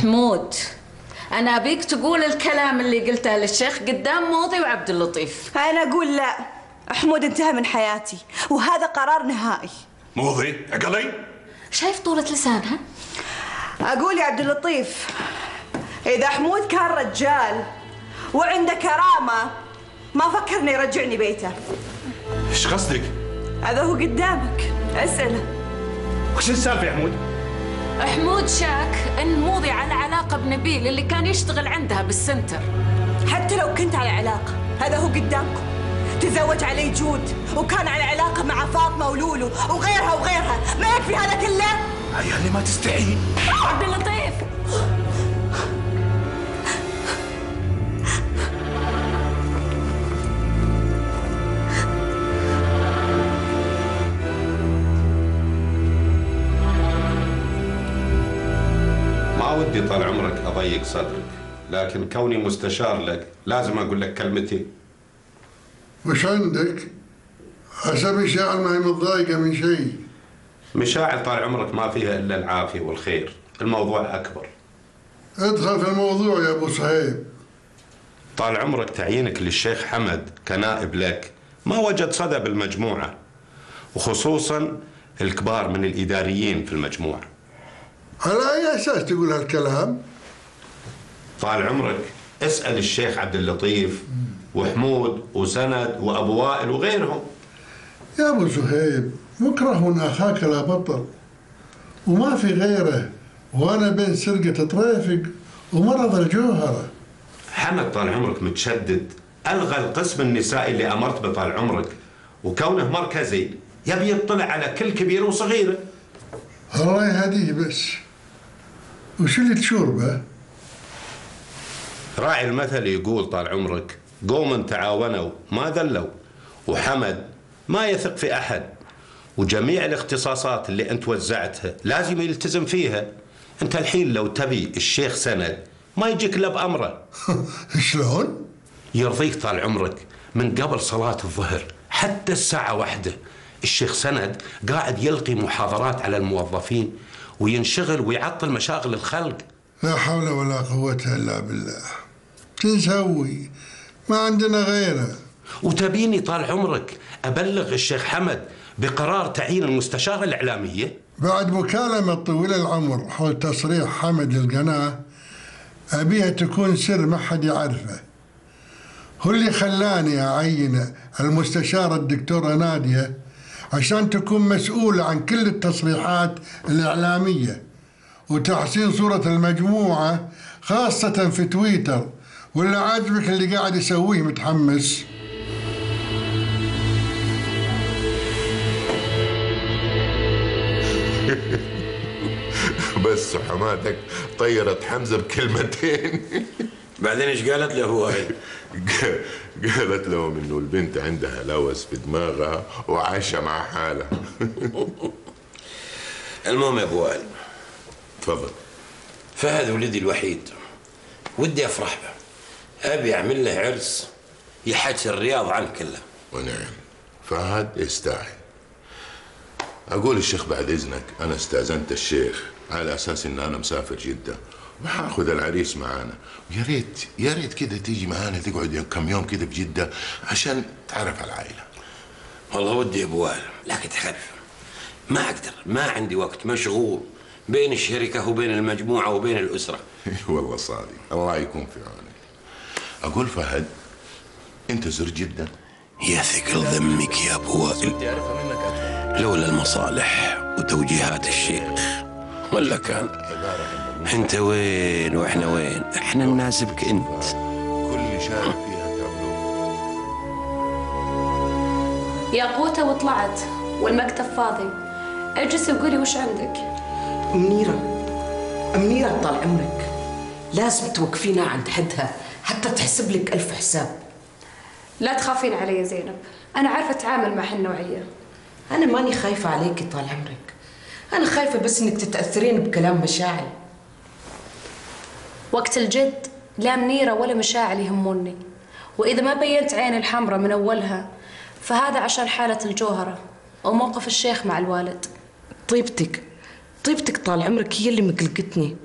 حمود، أنا أبيك تقول الكلام اللي قلته للشيخ قدام موضي وعبد اللطيف. أنا أقول لا، حمود انتهى من حياتي وهذا قرار نهائي. موضي أقلي؟ شايف طولة لسانها؟ أقول يا عبد اللطيف، إذا حمود كان رجال وعنده كرامة ما فكر إنه يرجعني بيته. إيش قصدك؟ هذا هو قدامك، اسأله. وش السالفة يا حمود؟ حمود شاك إن موضي على علاقة بنبيل اللي كان يشتغل عندها بالسنتر. حتى لو كنت على علاقة، هذا هو قدامكم. تزوج علي جود وكان على علاقة مع فاطمة ولولو وغيرها وغيرها، ما يكفي هذا كله؟ عيالي ما تستحي. عبد اللطيف ودي طال عمرك أضيق صدرك، لكن كوني مستشار لك لازم أقول لك كلمتين. وش عندك؟ عسى مشاعر ما هي متضايقة من شيء. مشاعر طال عمرك ما فيها إلا العافية والخير، الموضوع أكبر. ادخل في الموضوع يا أبو صهيب. طال عمرك تعيينك للشيخ حمد كنائب لك ما وجد صدى بالمجموعة، وخصوصا الكبار من الإداريين في المجموعة. على أي أساس تقول هالكلام؟ طال عمرك اسأل الشيخ عبد اللطيف وحمود وسند وأبو وائل وغيرهم. يا أبو صهيب، مكره أخاك لا بطل وما في غيره، وأنا بين سرقة طريفك ومرض الجوهره. حمد طال عمرك متشدد، ألغى القسم النسائي اللي أمرت به طال عمرك، وكونه مركزي يبي يطلع على كل كبير وصغيره. الله يهديه بس. وش اللي تشور به؟ راعي المثل يقول طال عمرك قوم تعاونوا ما ذلوا، وحمد ما يثق في أحد، وجميع الاختصاصات اللي أنت وزعتها لازم يلتزم فيها. أنت الحين لو تبي الشيخ سند ما يجيك إلا بأمره. شلون؟ يرضيك طال عمرك من قبل صلاة الظهر حتى الساعة 1 الشيخ سند قاعد يلقي محاضرات على الموظفين وينشغل ويعطل مشاغل الخلق. لا حول ولا قوة إلا بالله. تسوي ما عندنا غيره. وتبيني طال عمرك أبلغ الشيخ حمد بقرار تعيين المستشارة الإعلامية؟ بعد مكالمة طويلة العمر حول تصريح حمد للقناة أبيها تكون سر ما حد يعرفه. هو اللي خلاني أعين المستشارة الدكتورة ناديه عشان تكون مسؤولة عن كل التصريحات الإعلامية وتحسين صورة المجموعة خاصة في تويتر. ولا عاجبك اللي قاعد يسويه متحمس؟ بس حماتك طيرت حمزة بكلمتين. بعدين ايش قالت له هو؟ قالت لهم انه البنت عندها لوس بدماغها وعايشه مع حالها. المهم يا ابو وائل. تفضل. فهد ولدي الوحيد، ودي افرح به، ابي اعمل له عرس يحكي الرياض عن كله. ونعم، فهد يستاهل. اقول الشيخ بعد اذنك انا استاذنت الشيخ على اساس ان انا مسافر جده، وحاخذ العريس معانا، ويا ريت يا ريت كذا تيجي معانا تقعد كم يوم كذا بجده عشان تعرف على العائله. والله ودي يا ابو وائل، لكن تعرف ما اقدر، ما عندي وقت، مشغول بين الشركه وبين المجموعه وبين الاسره. والله صادق، الله يكون في عونك. اقول فهد، انت زرت جده؟ يا ثقل ذمك يا ابو وائل، لولا المصالح وتوجيهات الشيخ ولا كان انت وين واحنا وين، احنا نناسبك انت. كل شارع فيها تعبلون يا قوته. وطلعت والمكتب فاضي، اجلسي وقولي وش عندك. منيره طال عمرك لازم توقفينها عند حدها حتى تحسب لك 1000 حساب. لا تخافين علي يا زينب، انا عارفه اتعامل مع هالنوعيه. انا ماني خايفه عليكي طال عمرك، أنا خايفة بس إنك تتأثرين بكلام مشاعل. وقت الجد لا منيرة ولا مشاعل يهموني، وإذا ما بينت عين الحمراء من أولها فهذا عشان حالة الجوهرة وموقف الشيخ مع الوالد. طيبتك طال عمرك هي اللي مقلقتني.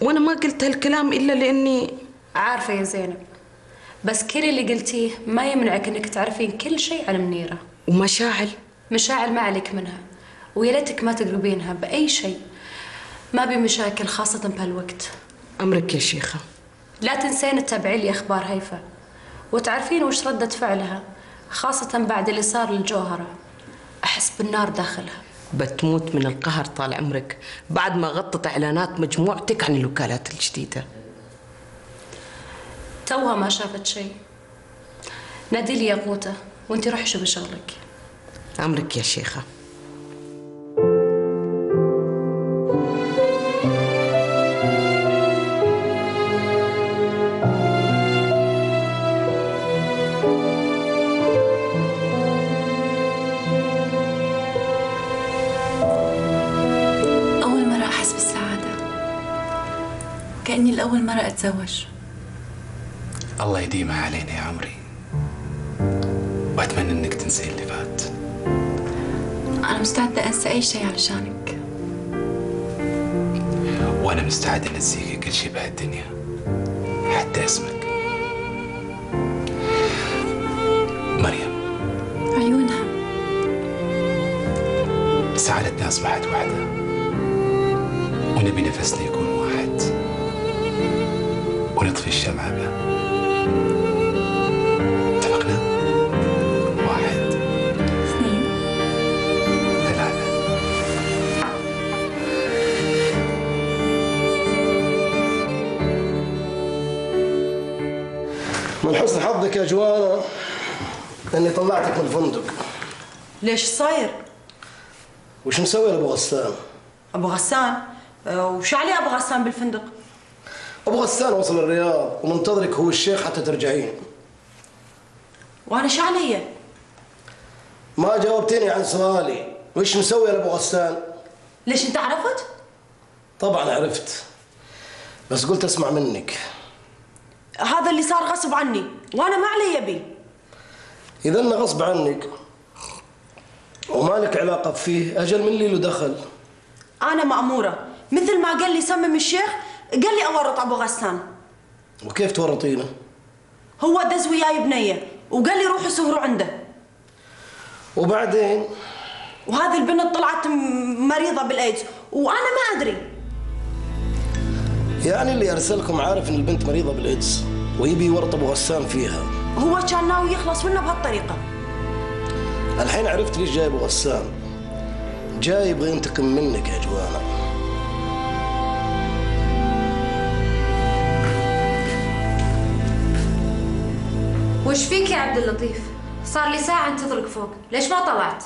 وانا ما قلت هالكلام الا لاني عارفه يا زينب، بس كل اللي قلتيه ما يمنعك انك تعرفين كل شيء عن منيره ومشاعل. مشاعل ما عليك منها، ويا ليتك ما تقربينها باي شيء، ما بمشاكل خاصه بهالوقت. امرك يا شيخه. لا تنسين تتابعين لي اخبار هيفا وتعرفين وش رده فعلها، خاصه بعد اللي صار للجوهره. احس بالنار داخلها، بتموت من القهر طال عمرك بعد ما غطت اعلانات مجموعتك عن الوكالات الجديده. توها ما شافت شيء. نادي لي يا قوته وانت روحي شوفي شغلك. امرك يا شيخه. كأني لأول مرة أتزوج. الله يديمها علينا يا عمري، وأتمنى إنك تنسي اللي فات. أنا مستعدة أنسى أي شيء علشانك. وأنا مستعد أنسيكي كل شيء بهالدنيا، حتى اسمك. مريم. عيونها. سعادتنا أصبحت وحدة، ونبي نفسنا يكون واحد. ونطفي الشمعة بها. اتفقنا؟ 1 2 3. من حسن حظك يا جوانا اني طلعتك من الفندق. ليش صاير؟ وش مسوي لابو غسان؟ ابو غسان؟ وش عليه ابو غسان بالفندق؟ أبو غسان وصل الرياض ومنتظرك هو الشيخ حتى ترجعين. وأنا شو علي؟ ما جاوبتني عن سؤالي، وش مسوي لأبو غسان؟ ليش أنت عرفت؟ طبعاً عرفت، بس قلت أسمع منك. هذا اللي صار غصب عني، وأنا ما علي بي. إذا غصب عنك وما لك علاقة فيه، أجل من اللي له دخل. أنا مأمورة، مثل ما قال لي صمم الشيخ قال لي اورط ابو غسان. وكيف تورطينه؟ هو دز وياي بنيه وقال لي روحوا سهروا عنده. وبعدين؟ وهذه البنت طلعت مريضه بالايدز وانا ما ادري. يعني اللي ارسلكم عارف ان البنت مريضه بالايدز ويبي يورط ابو غسان فيها. هو كان ناوي يخلص منه بهالطريقه. الحين عرفت ليش جاي ابو غسان. جاي يبغى ينتقم منك يا جوانا. وش فيك يا عبد اللطيف؟ صار لي ساعة انتظرك فوق، ليش ما طلعت؟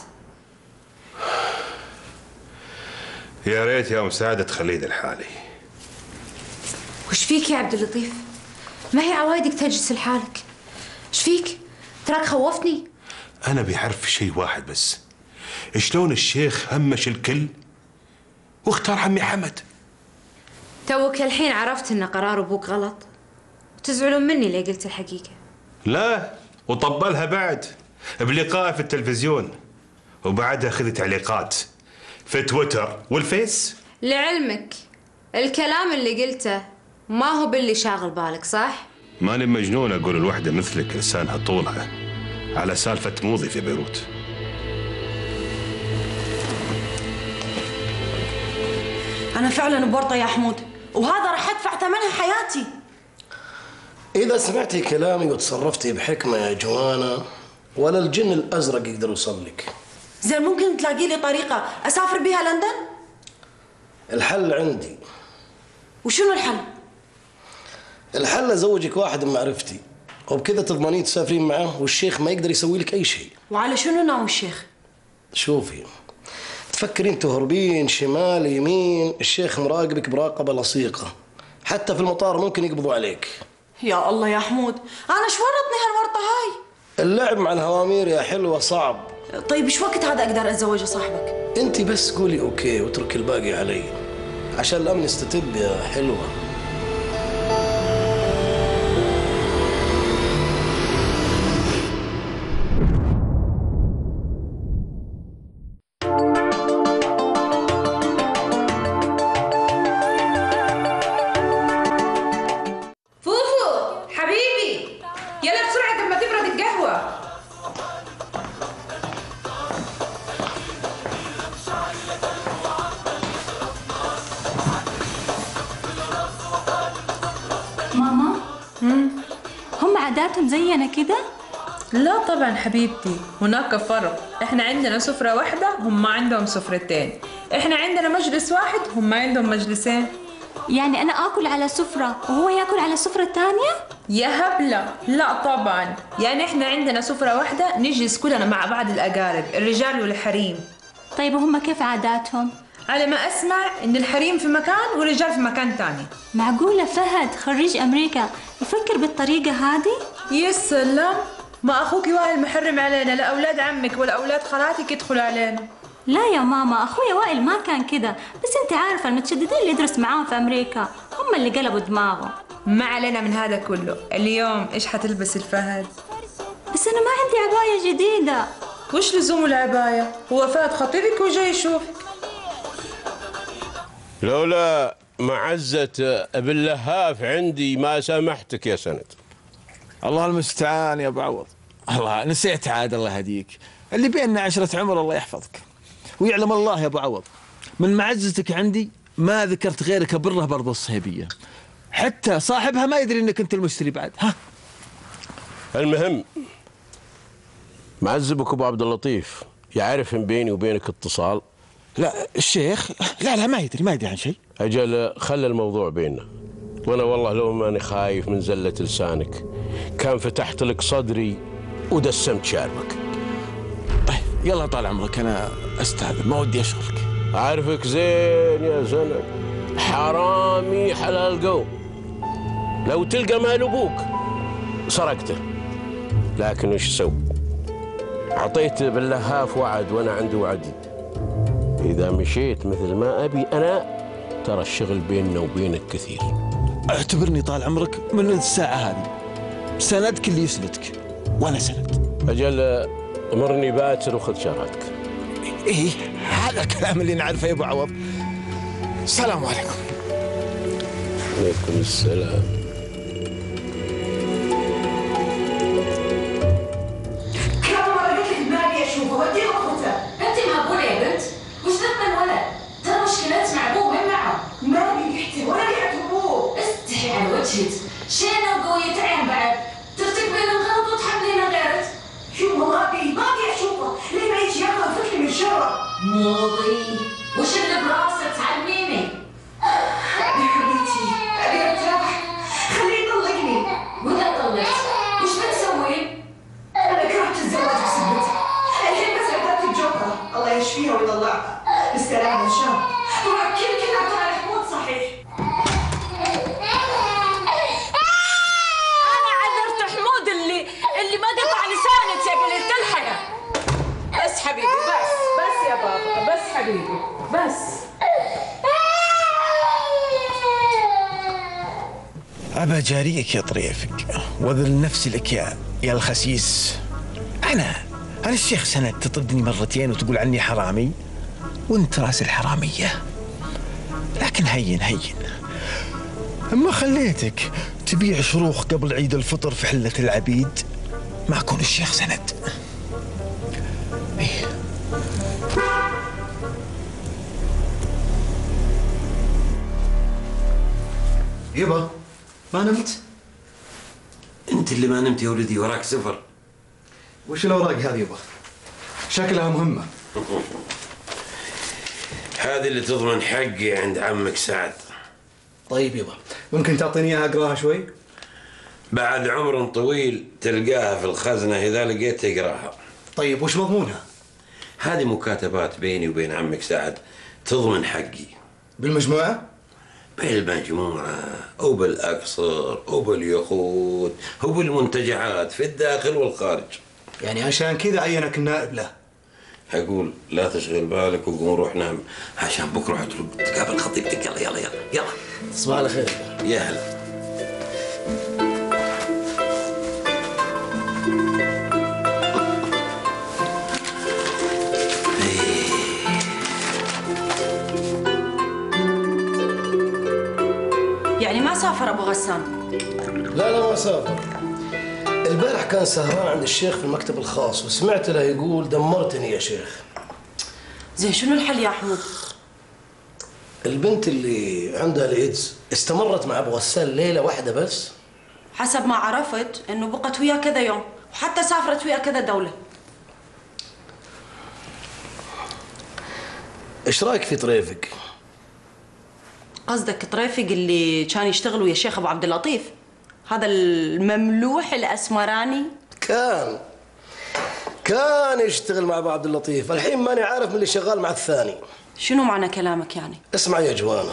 يا ريت يا ام سعادة تخليني لحالي. وش فيك يا عبد اللطيف؟ ما هي عوايدك تجلس لحالك؟ ايش فيك؟ تراك خوفتني؟ انا بيعرف شيء واحد بس، شلون الشيخ همش الكل واختار عمي حمد. توك الحين عرفت ان قرار ابوك غلط وتزعلون مني ليه قلت الحقيقة. لا وطبلها بعد بلقاء في التلفزيون، وبعدها خذ تعليقات في تويتر والفيس. لعلمك الكلام اللي قلته ما هو باللي شاغل بالك صح؟ ماني مجنون اقول الوحده مثلك لسانها طولها على سالفه موضي في بيروت. انا فعلا بورطه يا حمود، وهذا راح ادفع ثمنها حياتي. إذا سمعتي كلامي وتصرفتي بحكمة يا جوانا ولا الجن الأزرق يقدر يوصل لك. زين ممكن تلاقي لي طريقة أسافر بها لندن؟ الحل عندي. وشنو الحل؟ الحل أزوجك واحد من معرفتي، وبكذا تضمنين تسافرين معه والشيخ ما يقدر يسوي لك أي شيء. وعلى شنو ناوي الشيخ؟ شوفي تفكرين تهربين شمال يمين، الشيخ مراقبك مراقبة لصيقة، حتى في المطار ممكن يقبضوا عليك. يا الله يا حمود، أنا شو ورطني هالورطة هاي؟ اللعب مع الهوامير يا حلوة صعب. طيب شو وقت هذا أقدر أتزوج صاحبك؟ أنت بس قولي أوكي واتركي الباقي علي، عشان الأمن يستتب يا حلوة. طلعت مزينه كده؟ لا طبعا حبيبتي، هناك فرق. احنا عندنا سفره واحده، هم عندهم سفرتين. احنا عندنا مجلس واحد، هم عندهم مجلسين. يعني انا اكل على سفره وهو ياكل على السفره الثانيه؟ يا هبله، لا طبعا. يعني احنا عندنا سفره واحده نجلس كلنا مع بعض، الاقارب الرجال والحريم. طيب وهم كيف عاداتهم؟ على ما اسمع ان الحريم في مكان والرجال في مكان ثاني. معقوله فهد خريج امريكا يفكر بالطريقه هذه؟ يا سلام، ما اخوك وائل محرم علينا، لا اولاد عمك ولا اولاد خالاتك يدخلوا علينا. لا يا ماما، اخويا وائل ما كان كده، بس انت عارفه المتشددين اللي يدرس معاهم في امريكا هم اللي قلبوا دماغه. ما علينا من هذا كله. اليوم ايش حتلبس الفهد؟ بس انا ما عندي عبايه جديده. وش لزوم العبايه؟ هو فهد خطيبك وجاي يشوفك. لولا معزة بن لهاف عندي ما سامحتك يا سند. الله المستعان يا ابو عوض. الله نسيت عاد، الله يهديك، اللي بيننا عشرة عمر، الله يحفظك. ويعلم الله يا ابو عوض من معزتك عندي ما ذكرت غيرك بره، برضه الصهيبيه حتى صاحبها ما يدري انك انت المشتري بعد. ها المهم، معزبك ابو عبد اللطيف يعرف ان بيني وبينك اتصال؟ لا الشيخ، لا ما يدري عن شيء. اجل خلى الموضوع بيننا، وانا والله لو ماني خايف من زله لسانك كان فتحت لك صدري ودسمت شاربك. طيب يلا طال عمرك، انا استاذن، ما ودي اشغلك. عارفك زين يا زلمه، حرامي حلال قوم، لو تلقى مال ابوك سرقته، لكن وش سوي؟ اعطيت باللهاف وعد وانا عندي وعدي، إذا مشيت مثل ما أبي أنا ترى الشغل بيننا وبينك كثير. اعتبرني طال عمرك من الساعة هذه سندك اللي يسندك وأنا سند. أجل أمرني باكر وخذ شاراتك. إيه هذا الكلام اللي نعرفه يا أبو عوض. السلام عليكم. عليكم السلام. كم مرة قلت لك مالي أشوفه وديه وأخوته، أنت مهبولة يا بنت. وش ذنب الولد؟ ترى مشكلات مع أبوه وين معه؟ ما بيحترم ولا يعرف أبوه، استحي على وجهك، شينا وقوية عين بعد، ترتكبين الغلط وتحملين غيرك. يما ما أبي أشوفه، ليه ما يجي ياخذ فكري من شره؟ موضي، وش اللي براسك تعلميني؟ يا حبيبتي، أبي أرتاح، خليه يطلقني. وإذا طلقت، وش بتسوين؟ أنا كرهت الزواج بسببتك، الحين بس عذبت الجوهره، الله يشفيها ويطلعها. بالسلامة إن شاء الله. وأكيد كلام على حمود صحيح. أنا عذرت حمود اللي ما قطع لسانك يا قليلة الحياة. بس حبيبي، بس يا بابا، بس حبيبي، بس. أبا جاريك يا طريفك، وذل نفسي لك يا الخسيس. أنا الشيخ سند تطردني مرتين وتقول عني حرامي؟ وانت راس الحرامية، لكن هين اما خليتك تبيع شروخ قبل عيد الفطر في حلة العبيد مع كون الشيخ سند. ايه يبا ما نمت؟ انت اللي ما نمت يا ولدي، وراك سفر. وش الاوراق هذه يبا؟ شكلها مهمة. هذه اللي تضمن حقي عند عمك سعد. طيب يبا، ممكن تعطيني اياها اقراها شوي؟ بعد عمر طويل تلقاها في الخزنه اذا لقيت تقراها. طيب وش مضمونها؟ هذه مكاتبات بيني وبين عمك سعد تضمن حقي. بالمجموعه؟ بالمجموعه او بالاقصر او باليخوت او بالمنتجعات في الداخل والخارج. يعني عشان كذا عينك النائب له. أقول لا تشغل بالك وقوم روح نام عشان بكره تقابل خطيبتك. يلا تصبح على خير. يا هلا. يعني ما سافر أبو غسان؟ لا ما سافر. البارح كان سهران عند الشيخ في المكتب الخاص وسمعت له يقول دمرتني يا شيخ. زين شنو الحل يا حمود؟ البنت اللي عندها الايدز استمرت مع ابو غسان ليله واحده بس حسب ما عرفت انه بقت وياه كذا يوم وحتى سافرت وياه كذا دوله. ايش رايك في طريفك؟ قصدك طريفك اللي كان يشتغل ويا الشيخ ابو عبد اللطيف؟ هذا المملوح الاسمراني؟ كان يشتغل مع ابو عبد اللطيف، الحين ماني عارف من اللي شغال مع الثاني. شنو معنى كلامك يعني؟ اسمع يا جوانا،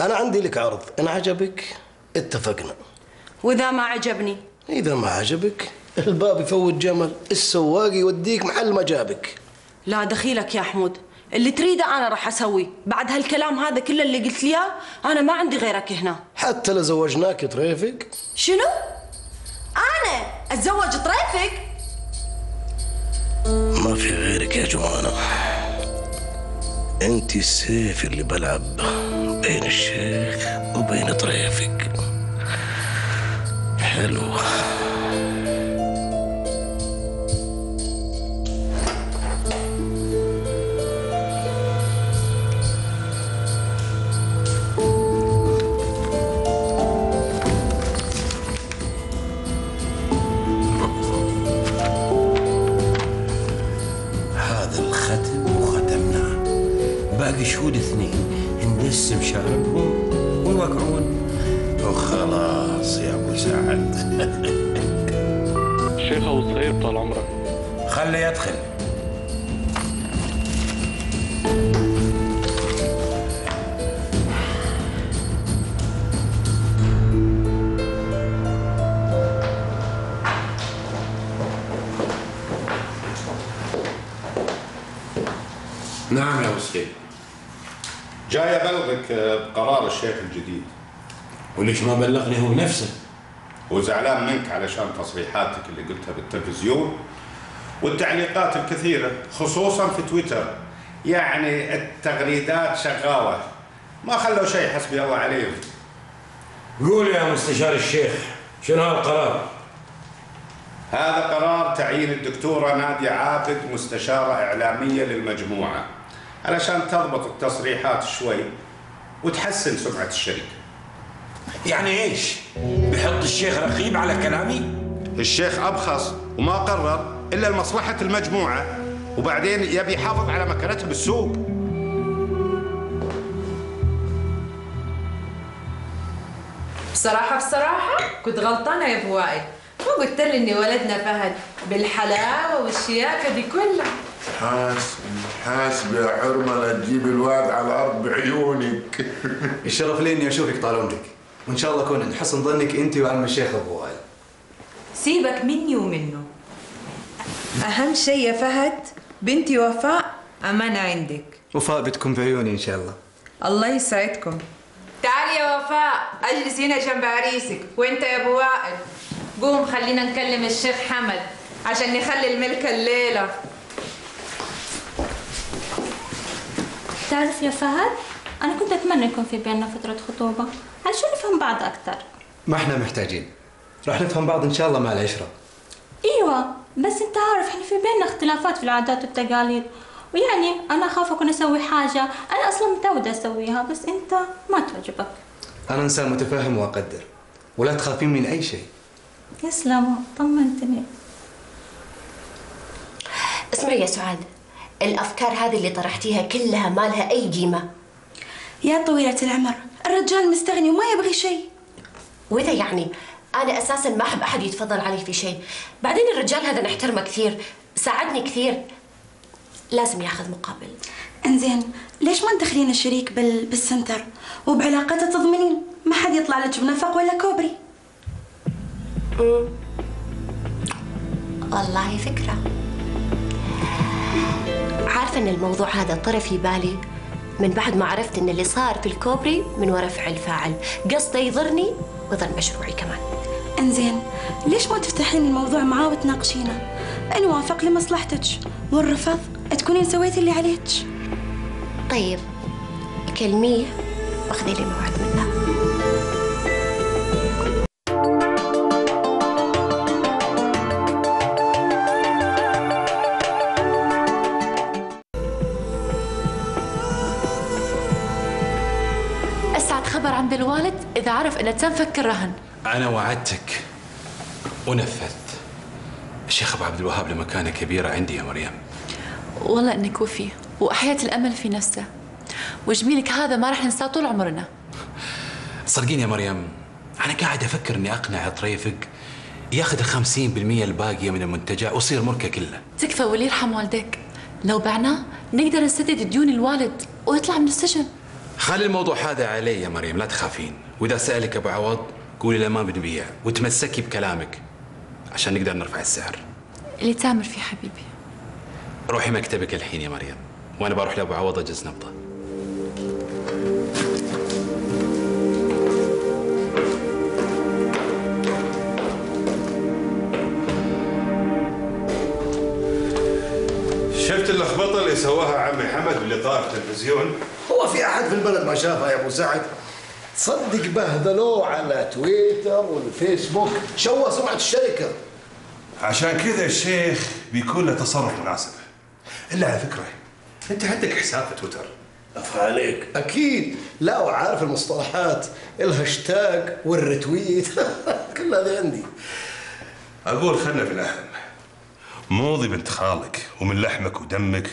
انا عندي لك عرض، ان عجبك اتفقنا. واذا ما عجبني؟ اذا ما عجبك الباب يفوت جمل، السواق يوديك محل ما جابك. لا دخيلك يا حمود، اللي تريده انا راح اسويه، بعد هالكلام هذا كله اللي قلت لي اياه انا ما عندي غيرك هنا. حتى لو زوجناك طريفك؟ شنو؟ انا اتزوج طريفك؟ ما في غيرك يا جوانا، انت السيف اللي بلعب بين الشيخ وبين طريفك. حلو. شهود اثنين نرسم شعرهم ونوقعون وخلاص يا ابو سعد. الشيخ ابو صهيب طال عمرك، خله يدخل. نعم يا ابو صهيب، جاي ابلغك بقرار الشيخ الجديد. وليش ما بلغني هو نفسه؟ وزعلان منك علشان تصريحاتك اللي قلتها بالتلفزيون والتعليقات الكثيره خصوصا في تويتر، يعني التغريدات شغاوه ما خلوا شيء حسبي الله عليهم. قول يا مستشار الشيخ شنو هالقرار؟ هذا قرار تعيين الدكتوره ناديه عابد مستشاره اعلاميه للمجموعه علشان تضبط التصريحات شوي وتحسن سمعة الشركة. يعني ايش؟ بحط الشيخ رقيب على كلامي؟ الشيخ أبخص وما قرر إلا لمصلحة المجموعة، وبعدين يبي يحافظ على مكانته بالسوق. بصراحة كنت غلطانة يا أبو وائل، مو قلت لي إني ولدنا فهد بالحلاوة والشياكة دي كلها. حاسب يا حرمة، لا تجيب الواد على الأرض بعيونك. الشرف لي إني أشوفك طال عمرك، وإن شاء الله كون حسن ظنك أنت وعم الشيخ أبو وائل. سيبك مني ومنه، أهم شيء يا فهد بنتي وفاء أمانة عندك. وفاء بتكون بعيوني إن شاء الله. الله يسعدكم. تعالي يا وفاء أجلس هنا جنب عريسك، وأنت يا أبو وائل قوم خلينا نكلم الشيخ حمد عشان نخلي الملكة الليلة. تعرف يا فهد، أنا كنت أتمنى يكون في بيننا فترة خطوبة علشان نفهم بعض أكثر. ما إحنا محتاجين، راح نفهم بعض إن شاء الله مع العشرة. أيوة، بس أنت عارف إحنا في بيننا اختلافات في العادات والتقاليد، ويعني أنا أخاف أكون أسوي حاجة أنا أصلاً متعودة أسويها بس أنت ما تعجبك. أنا إنسان متفهم وأقدر، ولا تخافين من أي شيء. يسلم، طمنتني. اسمعي يا سعاد، الأفكار هذه اللي طرحتيها كلها ما لها أي قيمة. يا طويلة العمر، الرجال مستغني وما يبغي شيء. وإذا يعني أنا أساساً ما أحب أحد يتفضل علي في شيء، بعدين الرجال هذا نحترمه كثير، ساعدني كثير، لازم ياخذ مقابل. إنزين، ليش ما تدخلين الشريك بالسنتر وبعلاقته تضمنين ما حد يطلع لك بنفق ولا كوبري؟ والله فكرة. عارفة إن الموضوع هذا طرى في بالي من بعد ما عرفت إن اللي صار في الكوبري من وراء فعل فاعل، قصده يضرني ويضر مشروعي كمان. إنزين، ليش ما تفتحين الموضوع معاه وتناقشينه؟ إن وافق لمصلحتك، وإن رفض تكونين سويتي اللي عليك. طيب، كلميه واخذي لي موعد منه. الوالد إذا عرف أن تم فك الرهن أنا وعدتك ونفذت. الشيخ أبو عبد الوهاب لمكانة كبيرة عندي يا مريم. والله إنك وفي وأحيت الأمل في نفسه، وجميلك هذا ما راح ننساه طول عمرنا. صدقيني يا مريم، أنا قاعد أفكر إني أقنع طريفك ياخذ ال 50% الباقية من المنتجع ويصير ملكه كله. تكفى واللي يرحم والدك، لو بعناه نقدر نسدد ديون الوالد ويطلع من السجن. خلي الموضوع هذا علي يا مريم، لا تخافين، وإذا سألك أبو عوض قولي له ما بنبيع وتمسكي بكلامك عشان نقدر نرفع السعر. اللي تأمر فيه حبيبي. روحي مكتبك الحين يا مريم، وأنا بروح لأبو عوض أجلس نبضة. شفت اللخبطة اللي سواها عمي حمد بلقاء التلفزيون؟ هو في أحد في البلد ما شافها يا أبو سعد؟ تصدق بهدلوه على تويتر والفيسبوك، شوه سمعة الشركة. عشان كذا الشيخ بيكون له تصرف مناسب. إلا على فكرة أنت عندك حساب في تويتر. أفا عليك. أكيد، لا وعارف المصطلحات، الهاشتاج والريتويت كل هذا عندي. أقول خلنا في الأهم. موضي بنت خالك ومن لحمك ودمك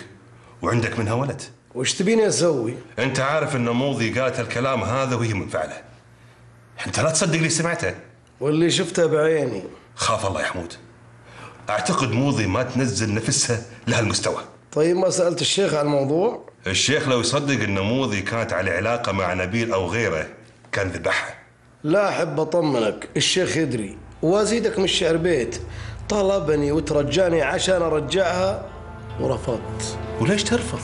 وعندك منها ولد. وش تبيني اسوي؟ انت عارف ان موضي قالت الكلام هذا وهي منفعله. انت لا تصدق اللي سمعته واللي شفته بعيني. خاف الله يا حمود، اعتقد موضي ما تنزل نفسها لهالمستوى. طيب ما سالت الشيخ عن الموضوع؟ الشيخ لو يصدق ان موضي كانت على علاقه مع نبيل او غيره كان ذبحها. لا احب اطمنك، الشيخ يدري وازيدك من الشعر بيت. طلبني وترجاني عشان ارجعها ورفضت. وليش ترفض؟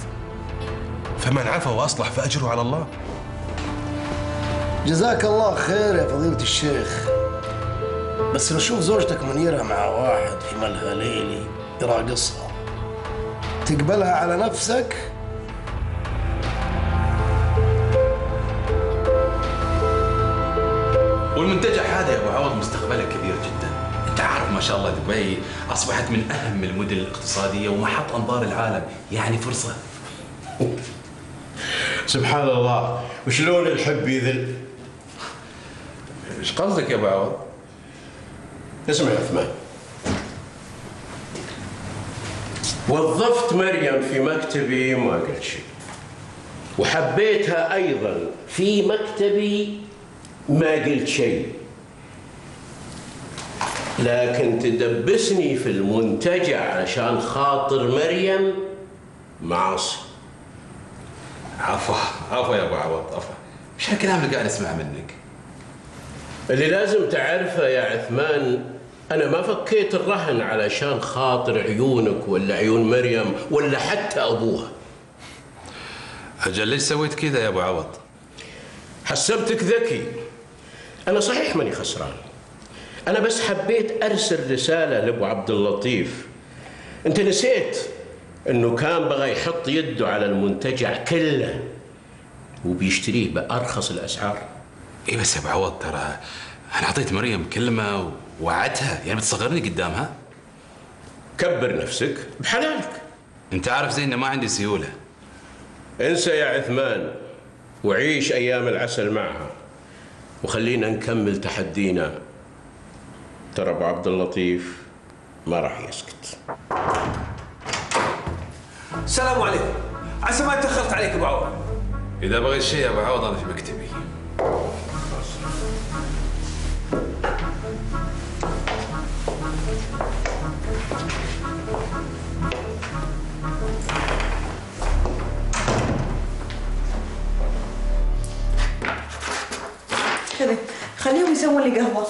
فمن عفا واصلح فاجره على الله. جزاك الله خير يا فضيلة الشيخ. بس لو اشوف زوجتك منيره مع واحد في ملهى ليلي يراقصها، تقبلها على نفسك؟ والمنتجع هذا يا ابو عوض مستقبله كبير جدا. انت عارف ما شاء الله دبي اصبحت من اهم المدن الاقتصاديه ومحط انظار العالم، يعني فرصه. سبحان الله، وشلون الحب يذل؟ ايش قصدك يا ابو عوض؟ اسمع يا عثمان، وظفت مريم في مكتبي ما قلت شيء، وحبيتها ايضا في مكتبي ما قلت شيء، لكن تدبسني في المنتجع عشان خاطر مريم معاصي. عفا عفا يا ابو عوض، عفا. ايش هالكلام اللي قاعد اسمعه منك؟ اللي لازم تعرفه يا عثمان، انا ما فكيت الرهن علشان خاطر عيونك ولا عيون مريم ولا حتى ابوها. اجل ليش سويت كذا يا ابو عوض؟ حسبتك ذكي. انا صحيح ماني خسران، انا بس حبيت ارسل رساله لابو عبد اللطيف. انت نسيت انه كان بغى يحط يده على المنتجع كله وبيشتريه بارخص الاسعار. اي بس يا ابو عوض، ترى انا اعطيت مريم كلمه ووعدتها، يعني بتصغرني قدامها؟ كبر نفسك بحلالك. انت عارف زي انه ما عندي سيوله. انسى يا عثمان وعيش ايام العسل معها، وخلينا نكمل تحدينا. ترى ابو عبد اللطيف ما راح يسكت. السلام عليكم، عسى ما تأخرت عليك ابو عوض. اذا بغيت شيء يا ابو عوض انا في مكتبي. خذي خليهم يسوون لي قهوه.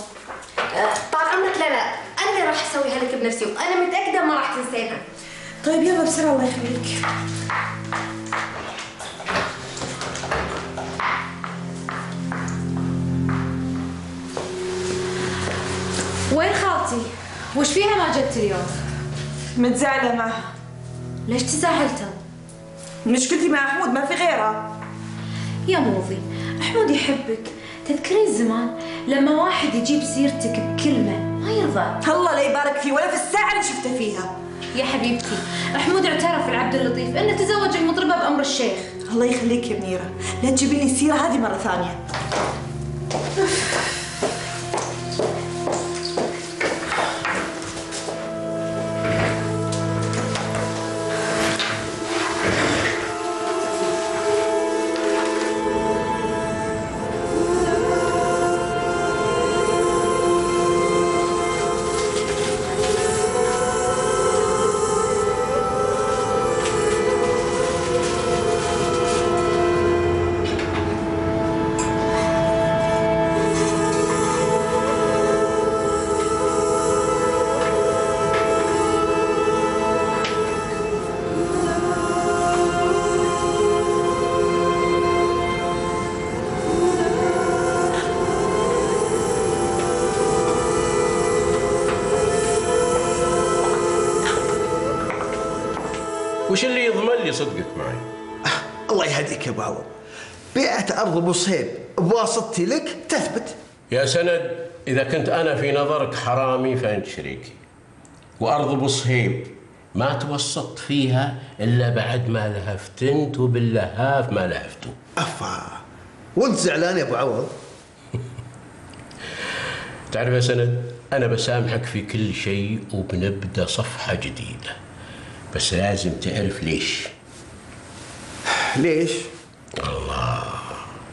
طال عمرك. لا لا، انا اللي راح اسويها لك بنفسي، وانا متاكده ما راح تنسيها. طيب يلا بسرعة الله يخليك. وين خالتي؟ وش فيها ما جت اليوم؟ متزعلة معها. ليش تزعلتها؟ مشكلتي مع حمود ما في غيرها. يا موضي، حمود يحبك. تذكرين زمان لما واحد يجيب سيرتك بكلمة ما يرضى؟ الله لا يبارك فيه ولا في الساعة اللي شفته فيها. يا حبيبتي، حمود اعترف لعبد اللطيف انه تزوج المطربه بامر الشيخ. الله يخليك يا منيره، لا تجيبي لي السيره هذه مره ثانيه. وش اللي يضمن لي صدقك معي؟ الله يهديك يا ابو عوض، بيئة ارض ابو صهيب بواسطتي لك تثبت. يا سند، اذا كنت انا في نظرك حرامي فانت شريكي، وارض ابو صهيب ما توسطت فيها الا بعد ما لهفت انت وبن لهاف ما لهفتوا. افا، وانت زعلان يا ابو عوض؟ تعرف يا سند، انا بسامحك في كل شيء وبنبدا صفحه جديده، بس لازم تعرف ليش. ليش؟ الله،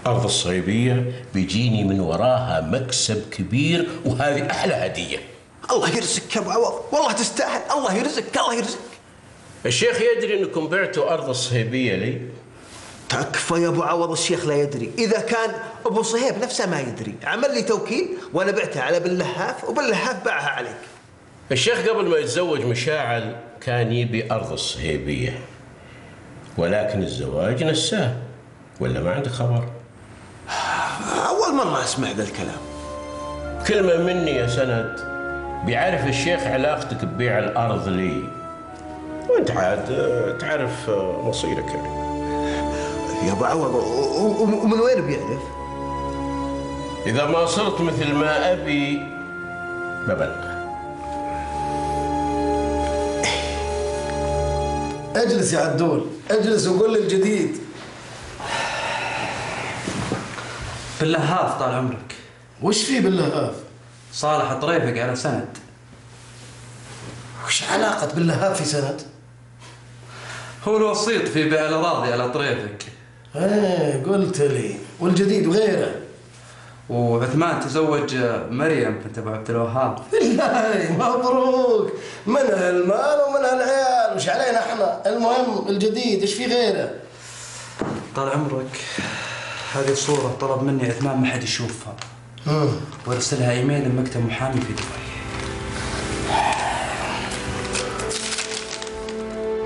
ارض الصهيبيه بيجيني من وراها مكسب كبير وهذه احلى هديه. الله يرزقك يا ابو عوض، والله تستاهل، الله يرزقك، الله يرزقك. الشيخ يدري انكم بعتوا ارض الصهيبيه لي؟ تكفى يا ابو عوض، الشيخ لا يدري، اذا كان ابو صهيب نفسه ما يدري، عمل لي توكيل وانا بعتها على بن لهاف وبن لهاف باعها عليك. الشيخ قبل ما يتزوج مشاعر كان يبي ارض الصهيبيه، ولكن الزواج نساه، ولا ما عندك خبر؟ اول مره اسمع ذا الكلام. كلمه مني يا سند، بيعرف الشيخ علاقتك ببيع الارض لي، وانت عاد تعرف مصيرك يعني. يا ابو عوض، ومن وين بيعرف؟ اذا ما صرت مثل ما ابي ببلغ. اجلس يا عدول، اجلس وقول لي الجديد. بن لهاف طال عمرك. وش في بن لهاف؟ صالح طريفك على سند. وش علاقة بن لهاف في سند؟ هو الوسيط في بيع الأراضي على طريفك. ايه قلت لي. والجديد وغيره؟ وعثمان تزوج مريم بنت ابو عبد الوهاب. بالله مبروك، منها المال ومنها العيال، وش علينا احنا؟ المهم الجديد ايش في غيره؟ طال عمرك، هذه الصورة طلب مني عثمان ما حد يشوفها. وارسلها ايميل لمكتب محامي في دبي.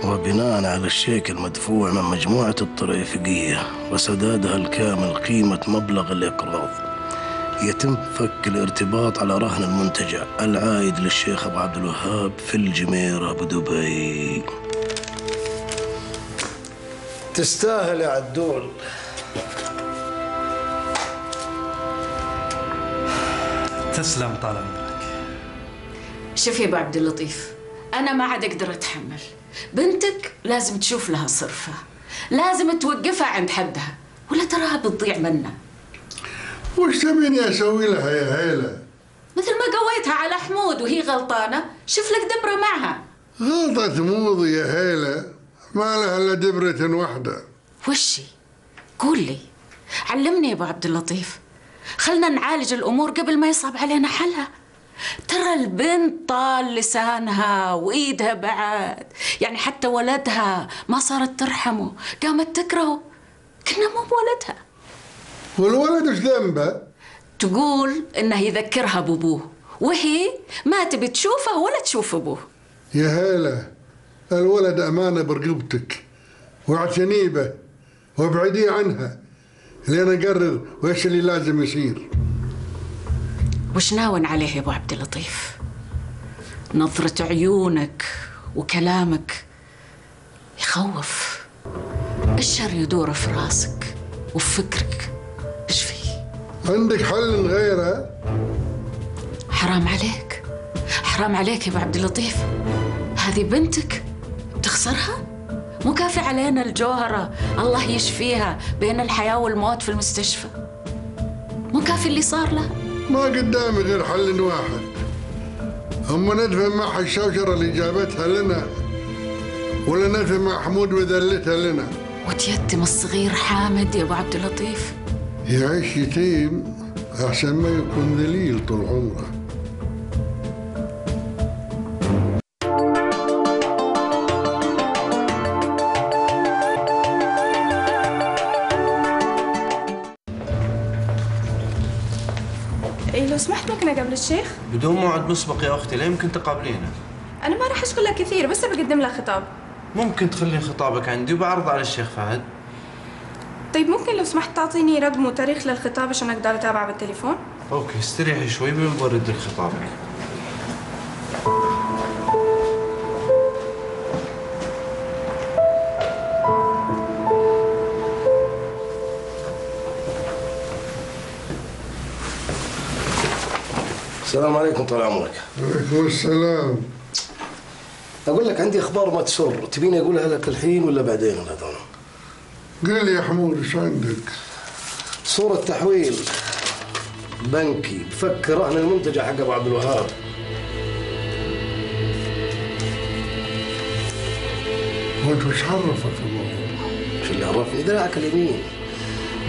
وبناء على الشيك المدفوع من مجموعة الطريفقية وسدادها الكامل قيمة مبلغ الإقراض، يتم فك الارتباط على رهن المنتجع العائد للشيخ أبو عبد الوهاب في الجميرة بدبي. تستاهل يا عدول. تسلم طال عمرك. شوف يا ابو عبد اللطيف، انا ما عاد اقدر اتحمل، بنتك لازم تشوف لها صرفه، لازم توقفها عند حدها، ولا تراها بتضيع منا. وش تبيني اسوي لها يا هيله؟ مثل ما قويتها على حمود وهي غلطانه، شوف لك دبره معها. غلطة موضي يا هيله، ما لها الا دبره واحده. وشي؟ قول لي، علمني يا ابو عبد اللطيف، خلنا نعالج الأمور قبل ما يصعب علينا حلها. ترى البنت طال لسانها وإيدها بعد، يعني حتى ولدها ما صارت ترحمه، قامت تكرهه، كنا مو بولدها. والولد وش ذنبه؟ تقول إنه يذكرها بأبوه، وهي ما تبي تشوفه ولا تشوف أبوه. يا هيلة، الولد أمانة برقبتك، واعتني به وابعديه عنها لين اقرر وش اللي لازم يصير. وش ناون عليه يا ابو عبد اللطيف؟ نظرة عيونك وكلامك يخوف. الشر يدور في راسك وفي فكرك، ايش فيه؟ عندك حل غيره؟ حرام عليك، حرام عليك يا ابو عبد اللطيف، هذه بنتك بتخسرها؟ مو كافي علينا الجوهره الله يشفيها بين الحياه والموت في المستشفى؟ مو كافي اللي صار له؟ ما قدامي غير حل واحد، اما ندفن معها الشوشره اللي جابتها لنا، ولا ندفن مع حمود وذلتها لنا. وتيتم الصغير حامد يا ابو عبد اللطيف. يعيش يتيم احسن ما يكون ذليل طول عمره. لو سمحت ممكن اقابل الشيخ؟ بدون موعد مسبق يا اختي، لا يمكن تقابلينه. انا ما راح اشكر له كثير، بس بقدم له خطاب. ممكن تخلين خطابك عندي وبعرضه على الشيخ فهد. طيب ممكن لو سمحت تعطيني رقم وتاريخ للخطاب عشان اقدر اتابعه بالتليفون؟ اوكي، استريحي شوي بنرد لك خطابك. السلام عليكم. طال عمرك. وعليكم السلام. أقول لك عندي أخبار ما تسر، تبيني أقولها لك الحين ولا بعدين؟ قل لي يا حمود إيش عندك؟ صورة تحويل بنكي بفك رهن المنتجع حق أبو عبد الوهاب. وأنت وش عرفك الموضوع؟ وش اللي عرفني؟ دراعك اليمين.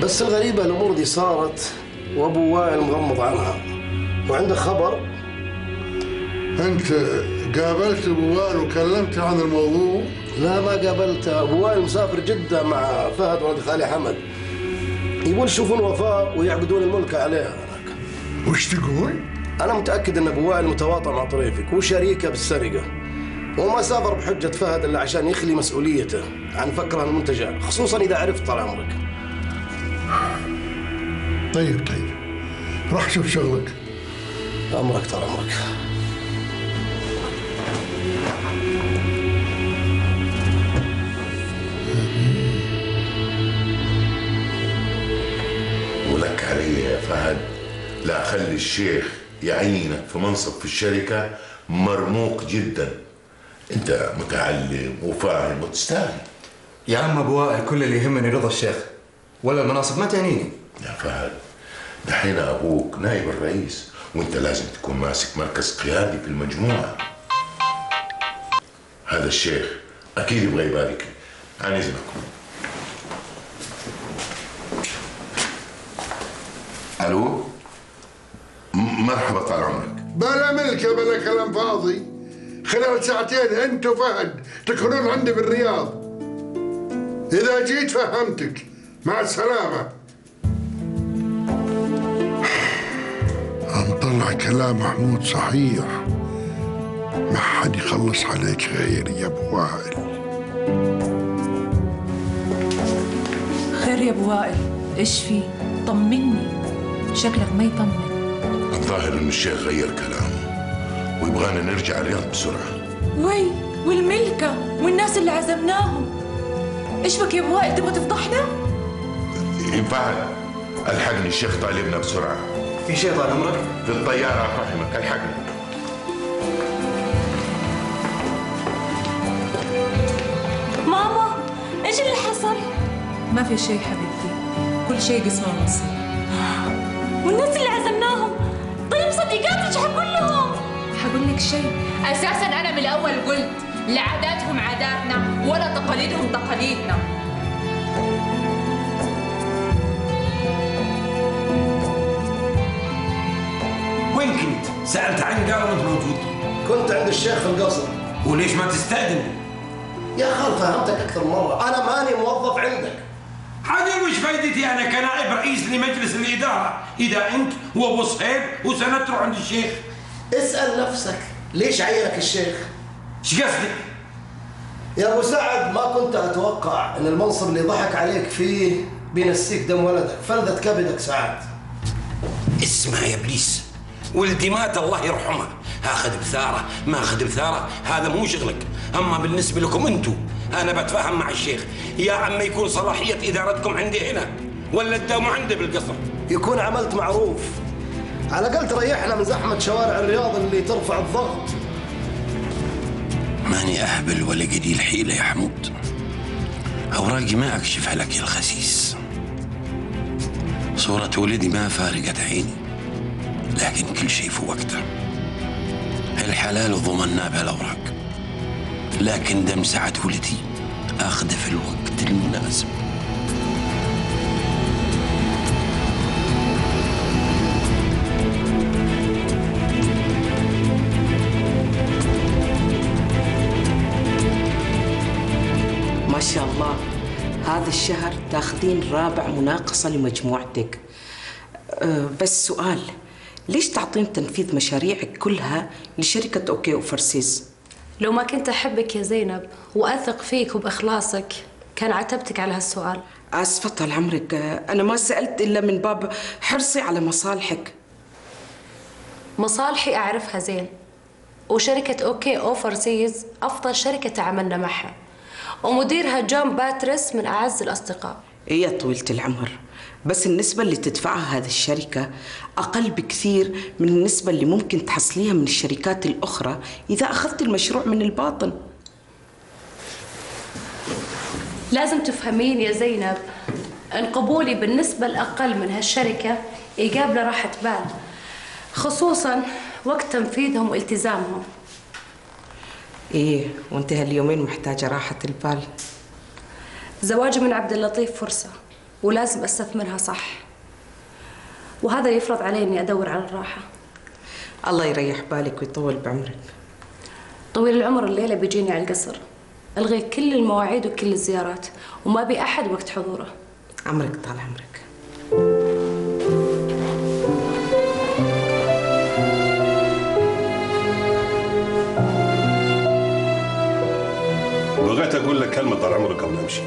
بس الغريبة الأمور دي صارت وأبو وائل مغمض عنها. وعندك خبر؟ أنت قابلت أبو وائل وكلمت عن الموضوع؟ لا ما قابلته، أبو وائل مسافر جدة مع فهد ولد خالي حمد. يبون يشوفون وفاء ويعقدون الملكة عليها هناك. وش تقول؟ أنا متأكد أن أبو وائل متواطئ مع طريفك وشريكه بالسرقة. وما سافر بحجة فهد إلا عشان يخلي مسؤوليته عن فكره المنتجع، خصوصا إذا عرفت طال عمرك. طيب راح شوف شغلك. أمرك طال عمرك. ولك علي يا فهد، لا أخلي الشيخ يعينك في منصب في الشركة مرموق جدا. أنت متعلم وفاهم وتستاهل. يا عم أبو وائل كل اللي يهمني رضا الشيخ، ولا المناصب ما تعنيني. يا فهد دحين أبوك نائب الرئيس، وأنت لازم تكون ماسك مركز قيادي في المجموعة. هذا الشيخ أكيد يبغى يبارك. عن إذنكم. ألو، مرحبا طال عمرك. بلا ملكة بلا كلام فاضي. خلال ساعتين أنت وفهد تكونون عندي بالرياض. إذا جيت فهمتك. مع السلامة. عم طلع كلام محمود صحيح، ما حد يخلص عليك غيري يا أبو وائل. خير يا أبو وائل، إيش في؟ طمني، شكلك ما يطمن. الظاهر إن الشيخ غير كلامه ويبغانا نرجع الرياض بسرعة. وي والملكة والناس اللي عزمناهم. إيش بك يا أبو وائل، تبغى تفضحنا؟ ينفعل، الحقني الشيخ طالبنا بسرعة. في شيء طال عمرك؟ في الطيارة رحمك، الحقني. ايش اللي حصل؟ ما في شيء حبيبتي، كل شيء قسمه ونصيب. والناس اللي عزمناهم، طيب صديقاتك ايش حقول لهم؟ حقول لك شيء، اساسا انا من الاول قلت لا عاداتهم عاداتنا ولا تقاليدهم تقاليدنا. وين كنت؟ سالت عنك قالوا انت موجود. كنت عند الشيخ في القصر. وليش ما تستاذن؟ يا خال فهمتك أكثر مرة، أنا ماني موظف عندك. عادي وش فايدتي أنا كنائب رئيس لمجلس الإدارة إذا أنت وأبو صهيب وسند تروح عند الشيخ؟ اسأل نفسك ليش عينك الشيخ؟ إيش قصدك؟ يا أبو سعد ما كنت أتوقع أن المنصب اللي ضحك عليك فيه بينسيك دم ولدك، فلذة كبدك سعاد. اسمع يا إبليس، ولدي مات الله يرحمه، اخذ بثاره ما اخذ بثاره هذا مو شغلك، اما بالنسبه لكم انتم انا بتفاهم مع الشيخ، يا عم يكون صلاحيه ادارتكم عندي هنا ولا تداوموا عندي بالقصر. يكون عملت معروف، على الاقل تريحنا من زحمه شوارع الرياض اللي ترفع الضغط. ماني اهبل ولا قليل حيله يا حمود، اوراقي ما اكشفها لك يا الخسيس. صوره ولدي ما فارقت عيني، لكن كل شيء في وقته. الحلال ضمناه بهالاوراق، لكن دم سعد ولدي اخذه في الوقت المناسب. ما شاء الله هذا الشهر تاخذين رابع مناقصه لمجموعتك. بس سؤال، ليش تعطين تنفيذ مشاريعك كلها لشركة أوكي وفرسيس؟ لو ما كنت أحبك يا زينب وأثق فيك وبإخلاصك كان عتبتك على هالسؤال. آسفة طال عمرك، أنا ما سألت إلا من باب حرصي على مصالحك. مصالحي أعرفها زين، وشركة أوكي أوفرسيز أفضل شركة تعاملنا معها، ومديرها جون باتريس من أعز الأصدقاء. ايه يا طويلة العمر، بس النسبة اللي تدفعها هذه الشركة أقل بكثير من النسبة اللي ممكن تحصليها من الشركات الأخرى إذا أخذت المشروع من الباطن. لازم تفهمين يا زينب أن قبولي بالنسبة الأقل من هالشركة يجاب له راحة بال، خصوصاً وقت تنفيذهم والتزامهم. إيه، وأنت هاليومين محتاجة راحة البال. زواجي من عبد اللطيف فرصة ولازم استثمرها صح، وهذا يفرض علي اني ادور على الراحه. الله يريح بالك ويطول بعمرك. طويل العمر الليله بيجيني على القصر، الغي كل المواعيد وكل الزيارات، وما بي احد وقت حضوره. عمرك طال عمرك. بغيت اقول لك كلمه طال عمرك قبل امشي.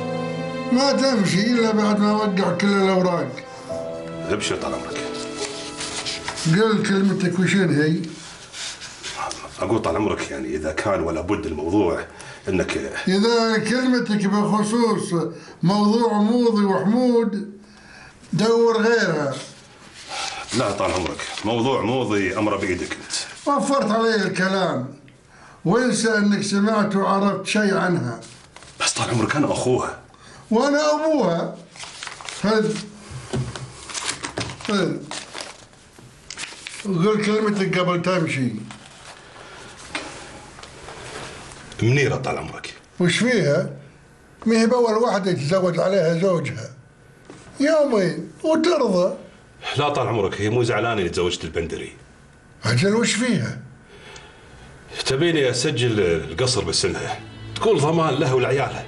ما تمشي إلا بعد ما وقع كل الأوراق. ابشر طال عمرك. قل كلمتك وشين هي؟ أقول طال عمرك يعني إذا كان ولا بد الموضوع إنك إذا كلمتك بخصوص موضوع موضي وحمود دور غيرها. لا طال عمرك، موضوع موضي أمر بإيدك أنت. وفرت علي الكلام، وانسى إنك سمعت وعرفت شيء عنها. بس طال عمرك أنا أخوها. وانا ابوها. فهد فهد قل كلمتك قبل تمشي. منيره طال عمرك وش فيها؟ ما هي باول واحده يتزوج عليها زوجها يومين وترضى. لا طال عمرك، هي مو زعلانه اللي تزوجت البندري. اجل وش فيها؟ تبيني اسجل القصر باسمها تكون ضمان له ولعيالها.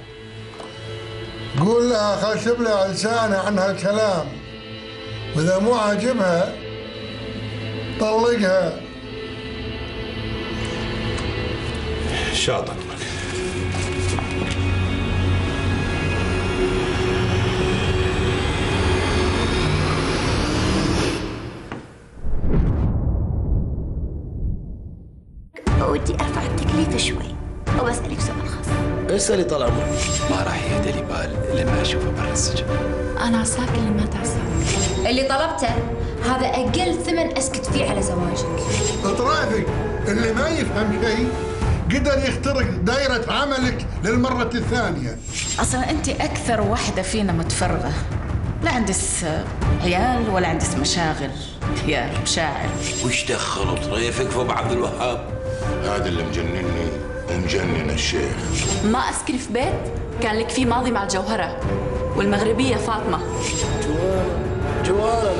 قول لها خشب لها لسانها عنها كلام، واذا مو عاجبها طلقها. شاطر. ودي ارفع التكليف شوي واسالك سؤال خاص. اسألي طال عمرك. ما راح يهدى لي بال لما اشوفه برا السجن. انا عساك اللي ما تعساك. اللي طلبته هذا اقل ثمن اسكت فيه على زواجك. طريفك اللي ما يفهم شيء قدر يخترق دايره عملك للمره الثانيه. اصلا انت اكثر وحده فينا متفرغه، لا عندك عيال ولا عندك مشاغل يا مشاعر. وش دخل طريفك في ابو عبد الوهاب؟ هذا اللي مجنني ومجنن الشيخ. ما اسكن في بيت كان لك فيه ماضي مع الجوهره والمغربيه فاطمه. جوانا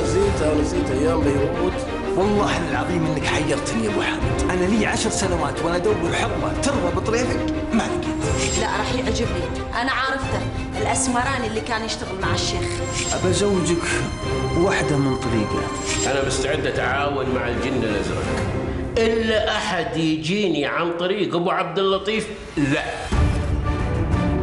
نسيت ايام بيروت. والله العظيم انك حيرتني يا ابو حمد، انا لي 10 سنوات وانا ادور حقبه ترضى بطريفك ما لقيت. لا راح يعجبني، انا عارفته الاسمراني اللي كان يشتغل مع الشيخ. ابى ازوجك واحده من طريقه. انا مستعد اتعاون مع الجن الازرق. إلا أحد يجيني عن طريق أبو عبد اللطيف لا.